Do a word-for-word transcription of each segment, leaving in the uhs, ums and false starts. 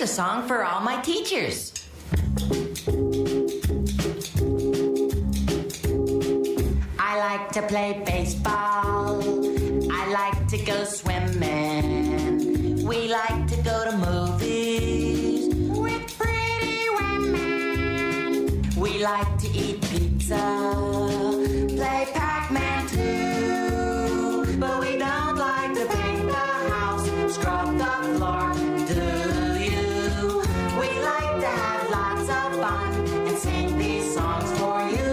here's a song for all my teachers. I like to play baseball. I like to go swimming. We like to go to movies with pretty women. We like to eat pizza, play Pac-Man too. But we don't like to paint the house, scrub the floor, do you? We like to have lots of fun and sing these songs for you.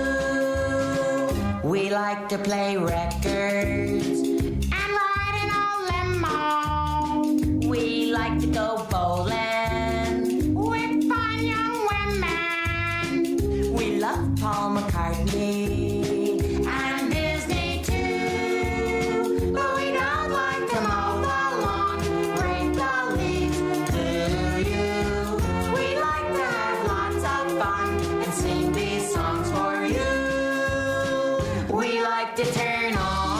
We like to play records and ride in a limo. We like to go bowling with fun young women. We love Paul McCartney and Disney too. But we don't like to mow the lawn, break the leaves, do you? We like to have lots of fun and sing these songs for you. We like to turn on